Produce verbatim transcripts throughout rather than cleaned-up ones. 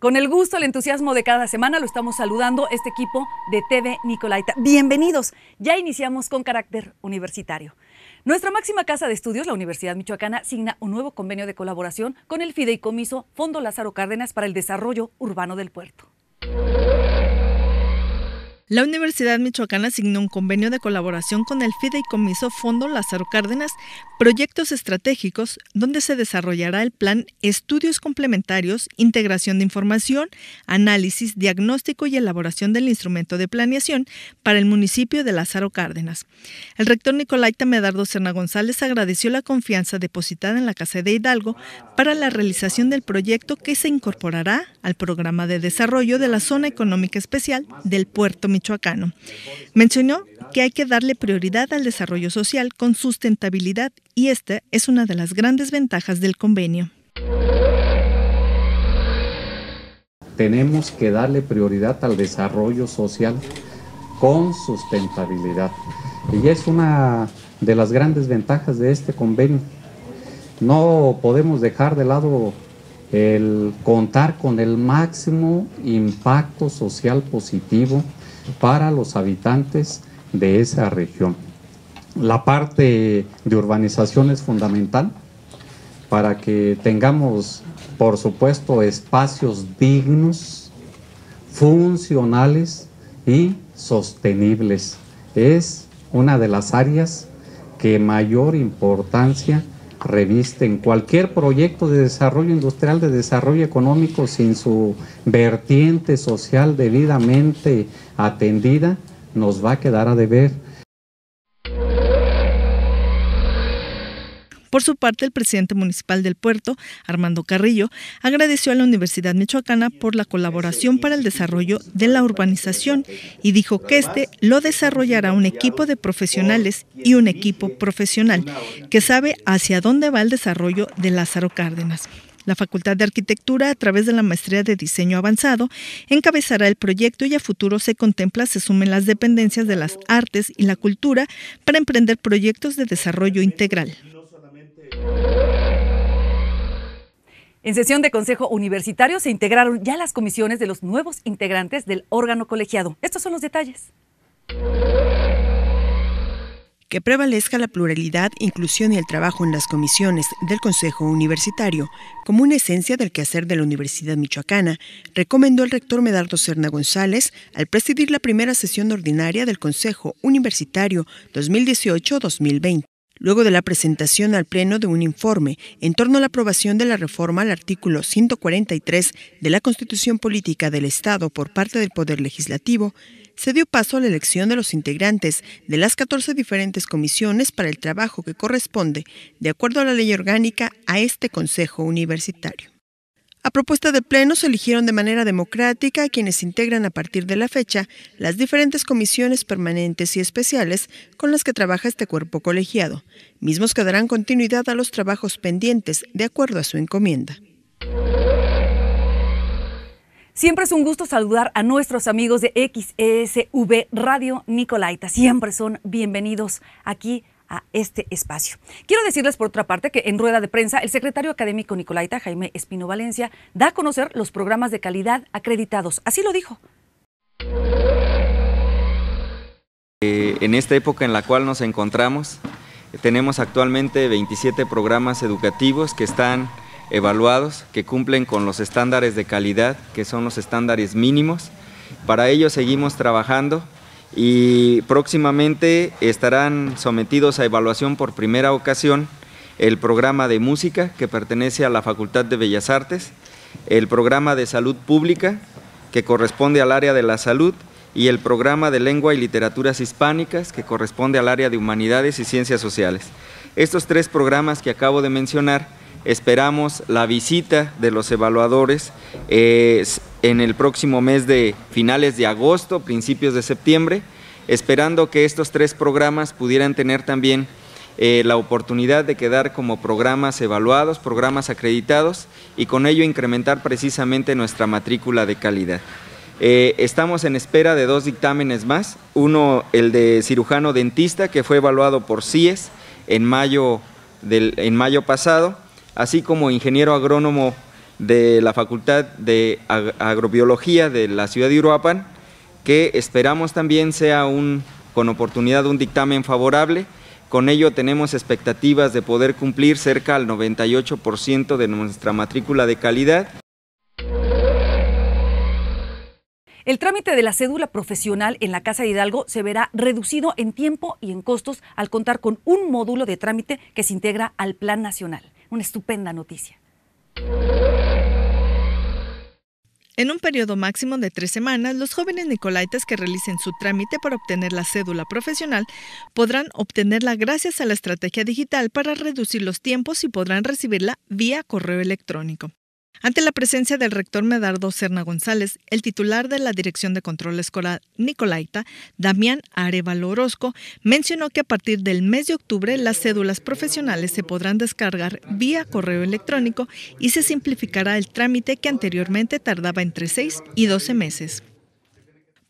Con el gusto, el entusiasmo de cada semana lo estamos saludando este equipo de T V Nicolaita. Bienvenidos, ya iniciamos con carácter universitario. Nuestra máxima casa de estudios, la Universidad Michoacana, signa un nuevo convenio de colaboración con el Fideicomiso Fondo Lázaro Cárdenas para el Desarrollo Urbano del Puerto. La Universidad Michoacana signó un convenio de colaboración con el Fideicomiso Fondo Lázaro Cárdenas, proyectos estratégicos, donde se desarrollará el plan Estudios Complementarios, Integración de Información, Análisis, Diagnóstico y Elaboración del Instrumento de Planeación para el municipio de Lázaro Cárdenas. El rector Nicolaita Medardo Serna González agradeció la confianza depositada en la Casa de Hidalgo para la realización del proyecto que se incorporará al Programa de Desarrollo de la Zona Económica Especial del Puerto Michoacano. Mencionó que hay que darle prioridad al desarrollo social con sustentabilidad y esta es una de las grandes ventajas del convenio. Tenemos que darle prioridad al desarrollo social con sustentabilidad y es una de las grandes ventajas de este convenio. No podemos dejar de lado el contar con el máximo impacto social positivo para los habitantes de esa región. La parte de urbanización es fundamental para que tengamos, por supuesto, espacios dignos, funcionales y sostenibles. Es una de las áreas que mayor importancia revisten. Cualquier proyecto de desarrollo industrial, de desarrollo económico, sin su vertiente social debidamente atendida, nos va a quedar a deber. Por su parte, el presidente municipal del puerto, Armando Carrillo, agradeció a la Universidad Michoacana por la colaboración para el desarrollo de la urbanización y dijo que este lo desarrollará un equipo de profesionales y un equipo profesional que sabe hacia dónde va el desarrollo de Lázaro Cárdenas. La Facultad de Arquitectura, a través de la Maestría de Diseño Avanzado, encabezará el proyecto y a futuro se contempla se sumen las dependencias de las artes y la cultura para emprender proyectos de desarrollo integral. En sesión de Consejo Universitario se integraron ya las comisiones de los nuevos integrantes del órgano colegiado. Estos son los detalles. Que prevalezca la pluralidad, inclusión y el trabajo en las comisiones del Consejo Universitario como una esencia del quehacer de la Universidad Michoacana, recomendó el rector Medardo Serna González al presidir la primera sesión ordinaria del Consejo Universitario dos mil dieciocho dos mil veinte. Luego de la presentación al Pleno de un informe en torno a la aprobación de la reforma al artículo ciento cuarenta y tres de la Constitución Política del Estado por parte del Poder Legislativo, se dio paso a la elección de los integrantes de las catorce diferentes comisiones para el trabajo que corresponde, de acuerdo a la ley orgánica, a este Consejo Universitario. A propuesta del Pleno se eligieron de manera democrática a quienes integran a partir de la fecha las diferentes comisiones permanentes y especiales con las que trabaja este cuerpo colegiado, mismos que darán continuidad a los trabajos pendientes de acuerdo a su encomienda. Siempre es un gusto saludar a nuestros amigos de X E S V Radio Nicolaita. Siempre son bienvenidos aquí a este espacio. Quiero decirles por otra parte que en rueda de prensa el secretario académico Nicolaita, Jaime Espino Valencia, da a conocer los programas de calidad acreditados. Así lo dijo. Eh, en esta época en la cual nos encontramos, tenemos actualmente veintisiete programas educativos que están evaluados, que cumplen con los estándares de calidad, que son los estándares mínimos. Para ello seguimos trabajando y próximamente estarán sometidos a evaluación por primera ocasión el programa de música, que pertenece a la Facultad de Bellas Artes, el programa de salud pública, que corresponde al área de la salud, y el programa de lengua y literaturas hispánicas, que corresponde al área de humanidades y ciencias sociales. Estos tres programas que acabo de mencionar Esperamos la visita de los evaluadores eh, en el próximo mes de finales de agosto, principios de septiembre, esperando que estos tres programas pudieran tener también eh, la oportunidad de quedar como programas evaluados, programas acreditados y con ello incrementar precisamente nuestra matrícula de calidad. Eh, estamos en espera de dos dictámenes más, uno el de cirujano dentista que fue evaluado por C I E S en mayo, del, en mayo pasado, así como ingeniero agrónomo de la Facultad de Agrobiología de la ciudad de Uruapan, que esperamos también sea un, con oportunidad un dictamen favorable. Con ello tenemos expectativas de poder cumplir cerca al noventa y ocho por ciento de nuestra matrícula de calidad. El trámite de la cédula profesional en la Casa de Hidalgo se verá reducido en tiempo y en costos al contar con un módulo de trámite que se integra al Plan Nacional. Una estupenda noticia. En un periodo máximo de tres semanas, los jóvenes nicolaitas que realicen su trámite para obtener la cédula profesional podrán obtenerla gracias a la estrategia digital para reducir los tiempos y podrán recibirla vía correo electrónico. Ante la presencia del rector Medardo Serna González, el titular de la Dirección de Control Escolar Nicolaita, Damián Arevalo Orozco, mencionó que a partir del mes de octubre las cédulas profesionales se podrán descargar vía correo electrónico y se simplificará el trámite que anteriormente tardaba entre seis y doce meses.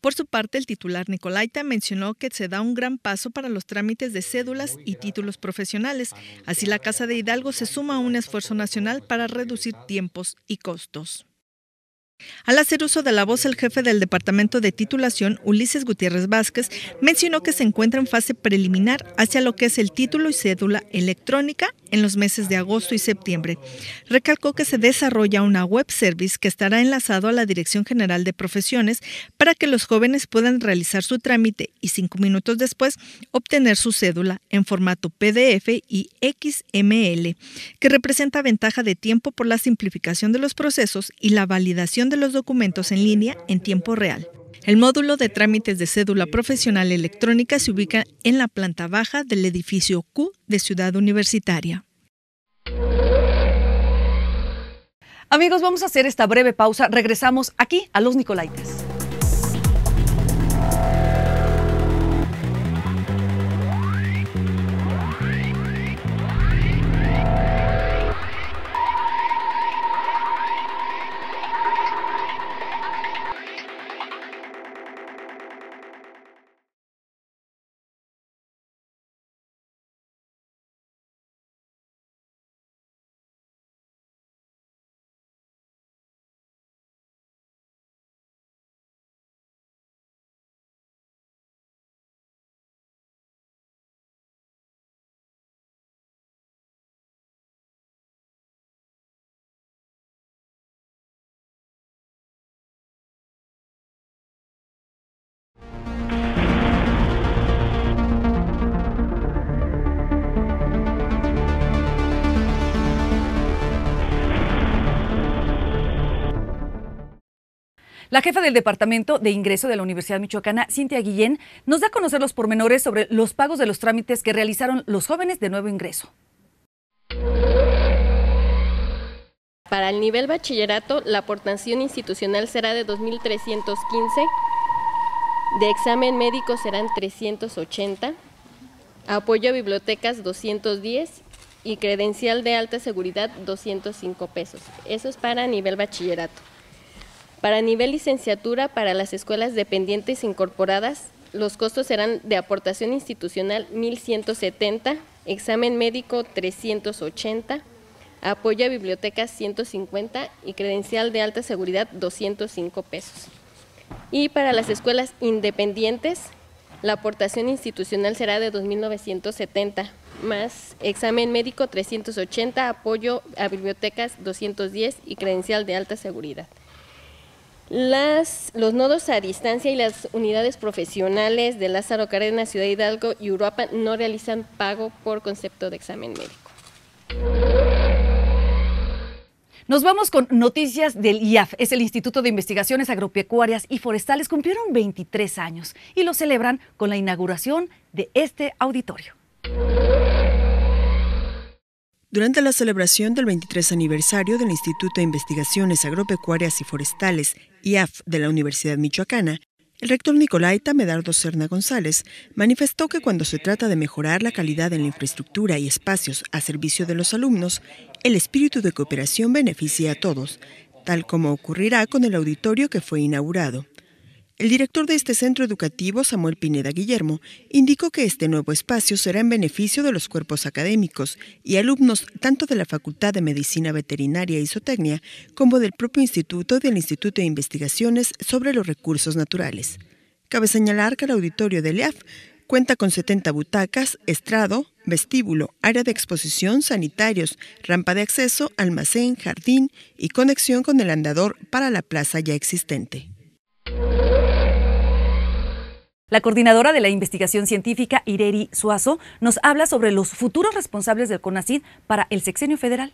Por su parte, el titular Nicolaita mencionó que se da un gran paso para los trámites de cédulas y títulos profesionales. Así, la Casa de Hidalgo se suma a un esfuerzo nacional para reducir tiempos y costos. Al hacer uso de la voz, el jefe del Departamento de Titulación, Ulises Gutiérrez Vázquez, mencionó que se encuentra en fase preliminar hacia lo que es el título y cédula electrónica en los meses de agosto y septiembre. Recalcó que se desarrolla una web service que estará enlazado a la Dirección General de Profesiones para que los jóvenes puedan realizar su trámite y cinco minutos después obtener su cédula en formato P D F y X M L, que representa ventaja de tiempo por la simplificación de los procesos y la validación de los documentos en línea en tiempo real. El módulo de trámites de cédula profesional electrónica se ubica en la planta baja del edificio Q de Ciudad Universitaria. Amigos, vamos a hacer esta breve pausa. Regresamos aquí a Los Nicolaitas. La jefa del Departamento de Ingreso de la Universidad Michoacana, Cynthia Guillén, nos da a conocer los pormenores sobre los pagos de los trámites que realizaron los jóvenes de nuevo ingreso. Para el nivel bachillerato, la aportación institucional será de dos mil trescientos quince, de examen médico serán trescientos ochenta, apoyo a bibliotecas doscientos diez y credencial de alta seguridad doscientos cinco pesos. Eso es para nivel bachillerato. Para nivel licenciatura, para las escuelas dependientes incorporadas, los costos serán de aportación institucional mil ciento setenta, examen médico trescientos ochenta, apoyo a bibliotecas ciento cincuenta y credencial de alta seguridad doscientos cinco pesos. Y para las escuelas independientes, la aportación institucional será de dos mil novecientos setenta, más examen médico trescientos ochenta, apoyo a bibliotecas doscientos diez y credencial de alta seguridad. Las, los nodos a distancia y las unidades profesionales de Lázaro Cárdenas, Ciudad Hidalgo y Uruapan no realizan pago por concepto de examen médico. Nos vamos con noticias del I A F. Es el Instituto de Investigaciones Agropecuarias y Forestales. Cumplieron veintitrés años y lo celebran con la inauguración de este auditorio. Durante la celebración del veintitrés aniversario del Instituto de Investigaciones Agropecuarias y Forestales, I A F, de la Universidad Michoacana, el rector nicolaita, Medardo Serna González, manifestó que cuando se trata de mejorar la calidad en la infraestructura y espacios a servicio de los alumnos, el espíritu de cooperación beneficia a todos, tal como ocurrirá con el auditorio que fue inaugurado. El director de este centro educativo, Samuel Pineda Guillermo, indicó que este nuevo espacio será en beneficio de los cuerpos académicos y alumnos tanto de la Facultad de Medicina Veterinaria y Zootecnia como del propio Instituto y del Instituto de Investigaciones sobre los Recursos Naturales. Cabe señalar que el auditorio del I A F cuenta con setenta butacas, estrado, vestíbulo, área de exposición, sanitarios, rampa de acceso, almacén, jardín y conexión con el andador para la plaza ya existente. La coordinadora de la investigación científica, Ireri Suazo, nos habla sobre los futuros responsables del Conacyt para el sexenio federal.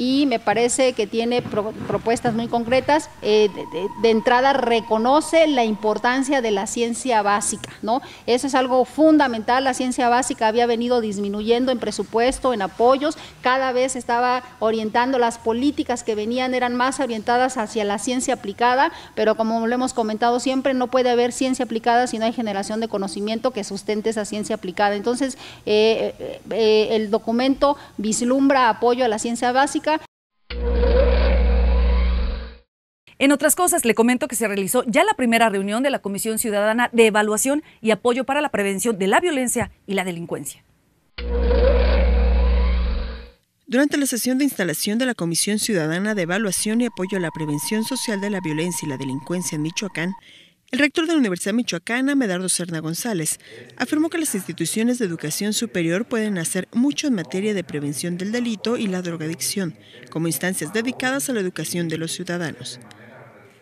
Y me parece que tiene pro, propuestas muy concretas. Eh, de, de, de entrada reconoce la importancia de la ciencia básica, ¿no? Eso es algo fundamental. La ciencia básica había venido disminuyendo en presupuesto, en apoyos, cada vez estaba orientando las políticas que venían, eran más orientadas hacia la ciencia aplicada, pero como lo hemos comentado siempre, no puede haber ciencia aplicada si no hay generación de conocimiento que sustente esa ciencia aplicada. Entonces, eh, eh, el documento vislumbra apoyo a la ciencia básica. En otras cosas, le comento que se realizó ya la primera reunión de la Comisión Ciudadana de Evaluación y Apoyo para la Prevención de la Violencia y la Delincuencia. Durante la sesión de instalación de la Comisión Ciudadana de Evaluación y Apoyo a la Prevención Social de la Violencia y la Delincuencia en Michoacán, el rector de la Universidad Michoacana, Medardo Serna González, afirmó que las instituciones de educación superior pueden hacer mucho en materia de prevención del delito y la drogadicción, como instancias dedicadas a la educación de los ciudadanos.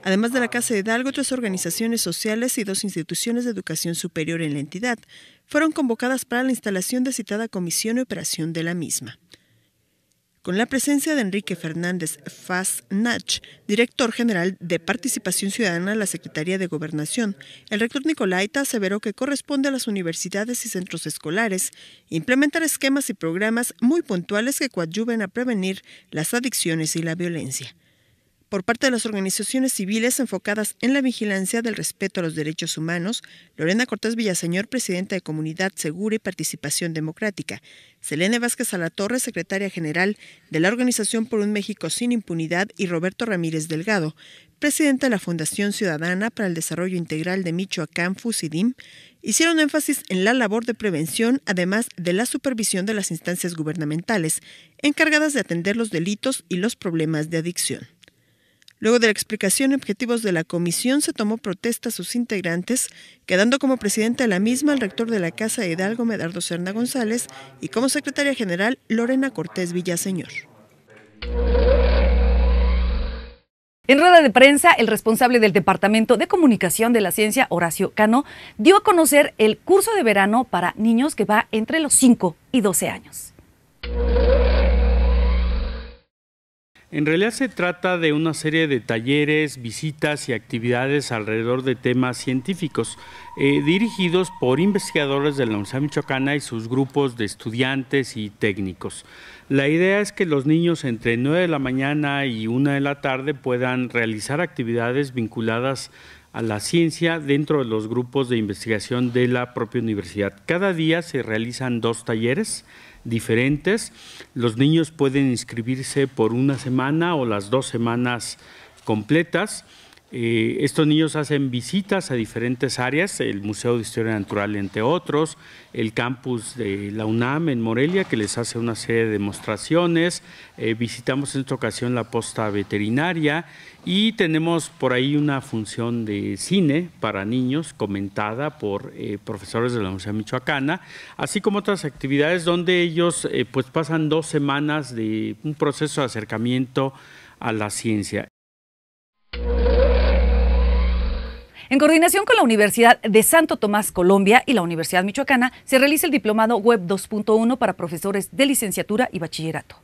Además de la Casa de Hidalgo, tres organizaciones sociales y dos instituciones de educación superior en la entidad fueron convocadas para la instalación de citada comisión y operación de la misma. Con la presencia de Enrique Fernández Fasnach, director general de Participación Ciudadana de la Secretaría de Gobernación, el rector nicolaita aseveró que corresponde a las universidades y centros escolares implementar esquemas y programas muy puntuales que coadyuven a prevenir las adicciones y la violencia. Por parte de las organizaciones civiles enfocadas en la vigilancia del respeto a los derechos humanos, Lorena Cortés Villaseñor, presidenta de Comunidad Segura y Participación Democrática, Selene Vázquez Alatorre, secretaria general de la Organización por un México sin Impunidad, y Roberto Ramírez Delgado, presidenta de la Fundación Ciudadana para el Desarrollo Integral de Michoacán, FUSIDIM, hicieron énfasis en la labor de prevención, además de la supervisión de las instancias gubernamentales encargadas de atender los delitos y los problemas de adicción. Luego de la explicación y objetivos de la comisión, se tomó protesta a sus integrantes, quedando como presidente de la misma el rector de la Casa de Hidalgo, Medardo Serna González, y como secretaria general, Lorena Cortés Villaseñor. En rueda de prensa, el responsable del Departamento de Comunicación de la Ciencia, Horacio Cano, dio a conocer el curso de verano para niños que va entre los cinco y doce años. En realidad se trata de una serie de talleres, visitas y actividades alrededor de temas científicos eh, dirigidos por investigadores de la Universidad Michoacana y sus grupos de estudiantes y técnicos. La idea es que los niños entre nueve de la mañana y una de la tarde puedan realizar actividades vinculadas a la ciencia dentro de los grupos de investigación de la propia universidad. Cada día se realizan dos talleres diferentes. Los niños pueden inscribirse por una semana o las dos semanas completas. Eh, estos niños hacen visitas a diferentes áreas, el Museo de Historia Natural entre otros, el campus de la UNAM en Morelia que les hace una serie de demostraciones, eh, visitamos en esta ocasión la posta veterinaria y tenemos por ahí una función de cine para niños comentada por eh, profesores de la Universidad Michoacana, así como otras actividades donde ellos eh, pues pasan dos semanas de un proceso de acercamiento a la ciencia. En coordinación con la Universidad de Santo Tomás, Colombia, y la Universidad Michoacana, se realiza el Diplomado Web dos punto uno para profesores de licenciatura y bachillerato.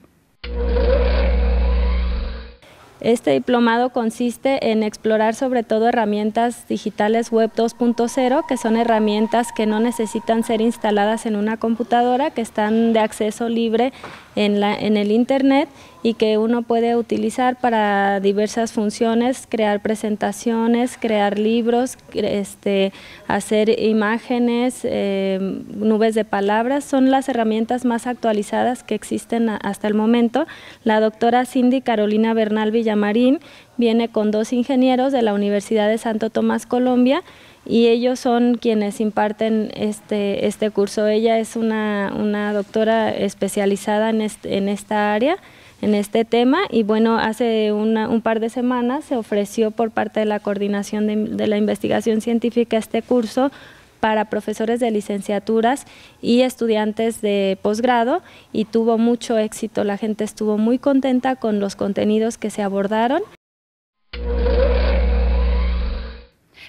Este diplomado consiste en explorar sobre todo herramientas digitales web dos punto cero, que son herramientas que no necesitan ser instaladas en una computadora, que están de acceso libre en, la, en el internet y que uno puede utilizar para diversas funciones, crear presentaciones, crear libros, este, hacer imágenes, eh, nubes de palabras. Son las herramientas más actualizadas que existen a, hasta el momento. La doctora Cindy Carolina Bernal Villamarín viene con dos ingenieros de la Universidad de Santo Tomás, Colombia, y ellos son quienes imparten este, este curso. Ella es una, una doctora especializada en, este, en esta área, en este tema, y bueno, hace una, un par de semanas se ofreció por parte de la Coordinación de, de la Investigación Científica este curso para profesores de licenciaturas y estudiantes de posgrado, y tuvo mucho éxito. La gente estuvo muy contenta con los contenidos que se abordaron.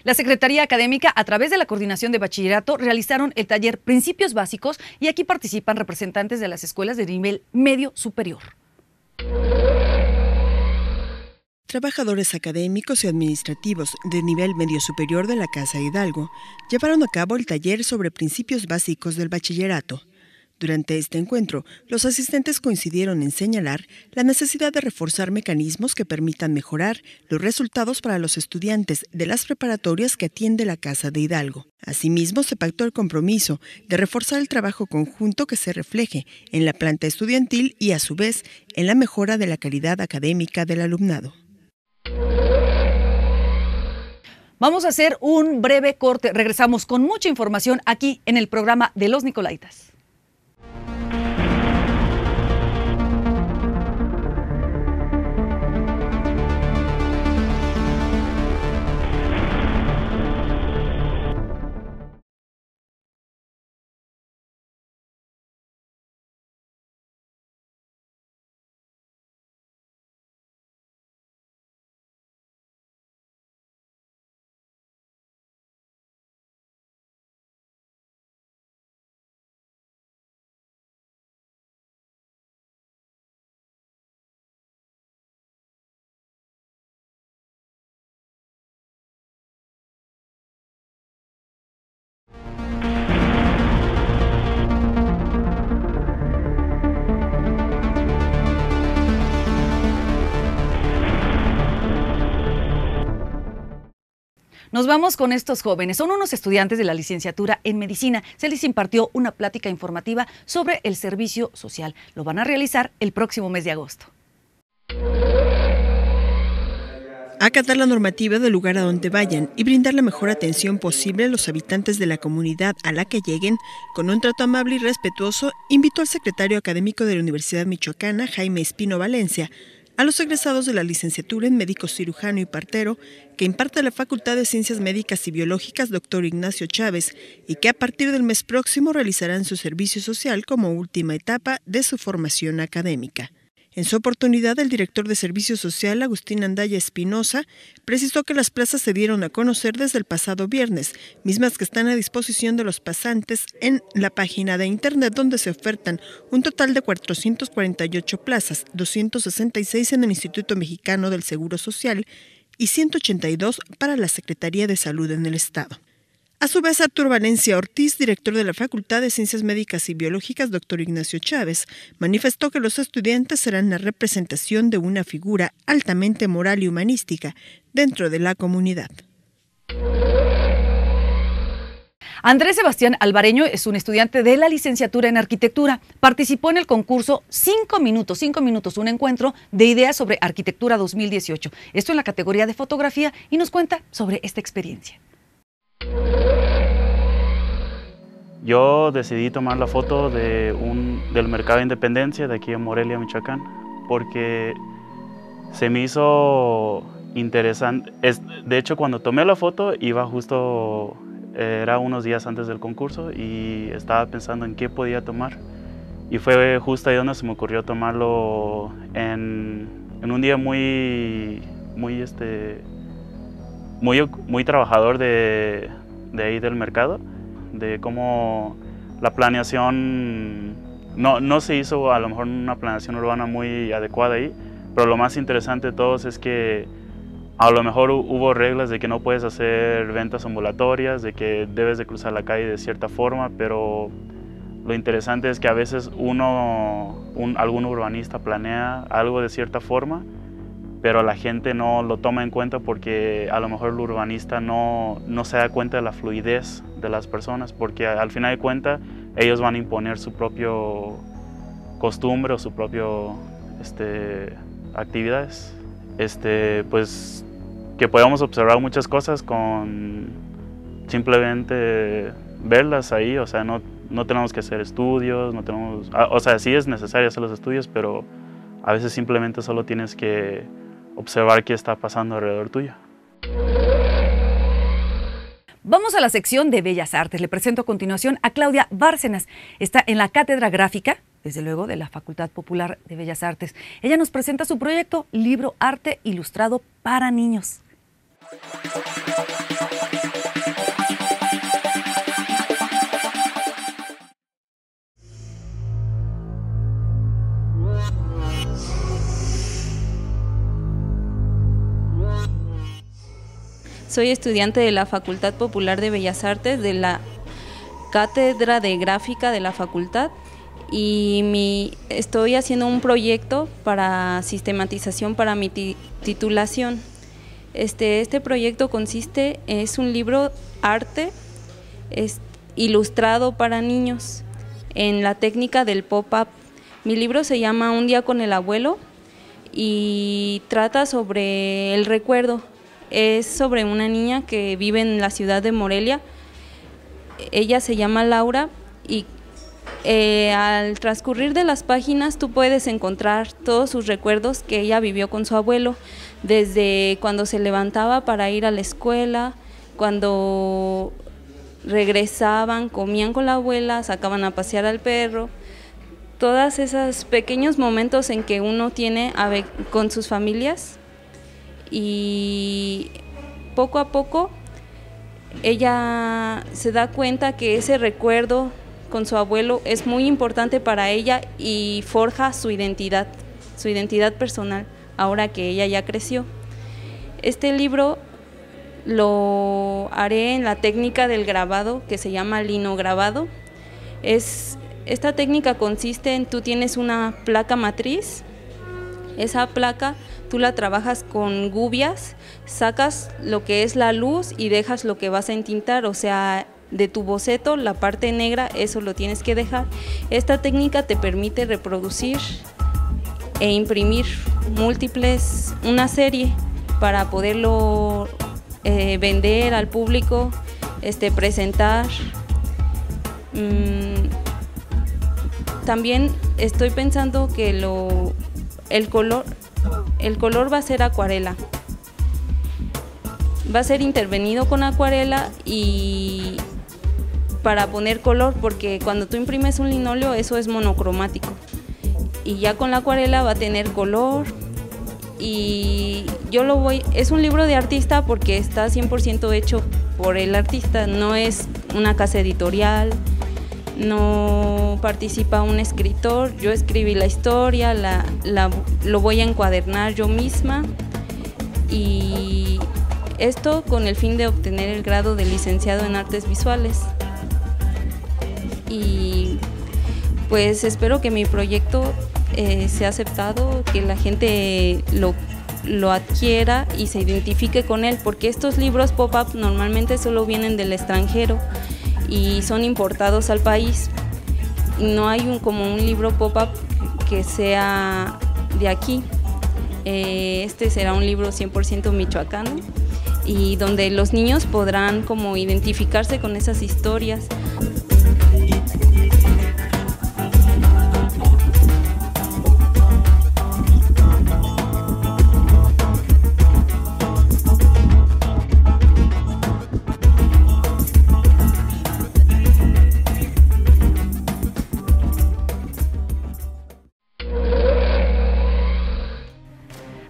La Secretaría Académica, a través de la Coordinación de Bachillerato, realizaron el taller Principios Básicos, y aquí participan representantes de las escuelas de nivel medio superior. Trabajadores académicos y administrativos de nivel medio superior de la Casa Hidalgo llevaron a cabo el taller sobre principios básicos del bachillerato. Durante este encuentro, los asistentes coincidieron en señalar la necesidad de reforzar mecanismos que permitan mejorar los resultados para los estudiantes de las preparatorias que atiende la Casa de Hidalgo. Asimismo, se pactó el compromiso de reforzar el trabajo conjunto que se refleje en la planta estudiantil y, a su vez, en la mejora de la calidad académica del alumnado. Vamos a hacer un breve corte. Regresamos con mucha información aquí en el programa de Los Nicolaitas. Nos vamos con estos jóvenes. Son unos estudiantes de la licenciatura en medicina. Se les impartió una plática informativa sobre el servicio social. Lo van a realizar el próximo mes de agosto. Acatar la normativa del lugar a donde vayan y brindar la mejor atención posible a los habitantes de la comunidad a la que lleguen con un trato amable y respetuoso, invitó al secretario académico de la Universidad Michoacana, Jaime Espino Valencia, a los egresados de la Licenciatura en Médico Cirujano y Partero que imparte la Facultad de Ciencias Médicas y Biológicas doctor Ignacio Chávez y que a partir del mes próximo realizarán su servicio social como última etapa de su formación académica. En su oportunidad, el director de Servicio Social, Agustín Andaya Espinosa, precisó que las plazas se dieron a conocer desde el pasado viernes, mismas que están a disposición de los pasantes en la página de internet donde se ofertan un total de cuatrocientas cuarenta y ocho plazas, doscientas sesenta y seis en el Instituto Mexicano del Seguro Social y ciento ochenta y dos para la Secretaría de Salud en el Estado. A su vez, Arturo Valencia Ortiz, director de la Facultad de Ciencias Médicas y Biológicas doctor Ignacio Chávez, manifestó que los estudiantes serán la representación de una figura altamente moral y humanística dentro de la comunidad. Andrés Sebastián Albareño es un estudiante de la licenciatura en arquitectura. Participó en el concurso cinco minutos, cinco minutos, un encuentro de ideas sobre arquitectura dos mil dieciocho. Esto en la categoría de fotografía, y nos cuenta sobre esta experiencia. Yo decidí tomar la foto de un, del mercado de Independencia de aquí en Morelia, Michoacán, porque se me hizo interesante. Es, de hecho, cuando tomé la foto iba justo, era unos días antes del concurso, y estaba pensando en qué podía tomar. Y fue justo ahí donde se me ocurrió tomarlo en, en un día muy, muy, este, muy, muy trabajador de, de ahí del mercado. De cómo la planeación, no, no se hizo a lo mejor una planeación urbana muy adecuada ahí, Pero lo más interesante de todos es que a lo mejor hubo reglas de que no puedes hacer ventas ambulatorias, de que debes de cruzar la calle de cierta forma, pero lo interesante es que a veces uno, un, algún urbanista planea algo de cierta forma, pero la gente no lo toma en cuenta porque a lo mejor el urbanista no, no se da cuenta de la fluidez de las personas, porque al final de cuentas ellos van a imponer su propio costumbre o su propio este, actividades. Este, pues que podemos observar muchas cosas con simplemente verlas ahí, o sea, no, no tenemos que hacer estudios, no tenemos, o sea, sí es necesario hacer los estudios, pero a veces simplemente solo tienes que observar qué está pasando alrededor tuyo. Vamos a la sección de Bellas Artes. Le presento a continuación a Claudia Bárcenas. Está en la Cátedra Gráfica, desde luego, de la Facultad Popular de Bellas Artes. Ella nos presenta su proyecto Libro Arte Ilustrado para Niños. Soy estudiante de la Facultad Popular de Bellas Artes, de la Cátedra de Gráfica de la Facultad, y mi, estoy haciendo un proyecto para sistematización para mi titulación. Este, este proyecto consiste, es un libro arte es, ilustrado para niños en la técnica del pop-up. Mi libro se llama Un día con el abuelo y trata sobre el recuerdo. Es sobre una niña que vive en la ciudad de Morelia. Ella se llama Laura y eh, al transcurrir de las páginas tú puedes encontrar todos sus recuerdos que ella vivió con su abuelo, desde cuando se levantaba para ir a la escuela, cuando regresaban, comían con la abuela, sacaban a pasear al perro, todos esos pequeños momentos en que uno tiene con sus familias. Y poco a poco ella se da cuenta que ese recuerdo con su abuelo es muy importante para ella y forja su identidad, su identidad personal, ahora que ella ya creció. Este libro lo haré en la técnica del grabado, que se llama linograbado. Es, esta técnica consiste en, tú tienes una placa matriz, esa placa tú la trabajas con gubias, sacas lo que es la luz y dejas lo que vas a entintar, o sea, de tu boceto, la parte negra, eso lo tienes que dejar. Esta técnica te permite reproducir e imprimir múltiples, una serie, para poderlo eh, vender al público, este, presentar. Mm, también estoy pensando que lo, el color... El color va a ser acuarela, va a ser intervenido con acuarela y para poner color, porque cuando tú imprimes un linóleo eso es monocromático y ya con la acuarela va a tener color. Y yo lo voy, es un libro de artista porque está cien por ciento hecho por el artista, no es una casa editorial, no participa un escritor, yo escribí la historia, la, la, lo voy a encuadernar yo misma, y esto con el fin de obtener el grado de licenciado en Artes Visuales. Y pues espero que mi proyecto eh, sea aceptado, que la gente lo, lo adquiera y se identifique con él, porque estos libros pop-up normalmente solo vienen del extranjero y son importados al país. No hay un, como un libro pop-up que sea de aquí. Eh, este será un libro cien por ciento michoacano y donde los niños podrán como identificarse con esas historias.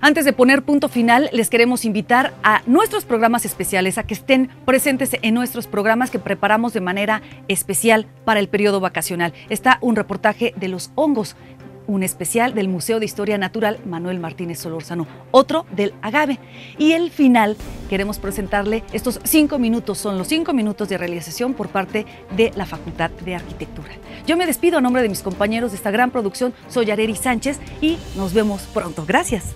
Antes de poner punto final, les queremos invitar a nuestros programas especiales, a que estén presentes en nuestros programas que preparamos de manera especial para el periodo vacacional. Está un reportaje de los hongos un especial del Museo de Historia Natural Manuel Martínez Solórzano, otro del agave. Y el final, queremos presentarle estos cinco minutos, son los cinco minutos de realización por parte de la Facultad de Arquitectura. Yo me despido a nombre de mis compañeros de esta gran producción, soy Areri Sánchez y nos vemos pronto. Gracias.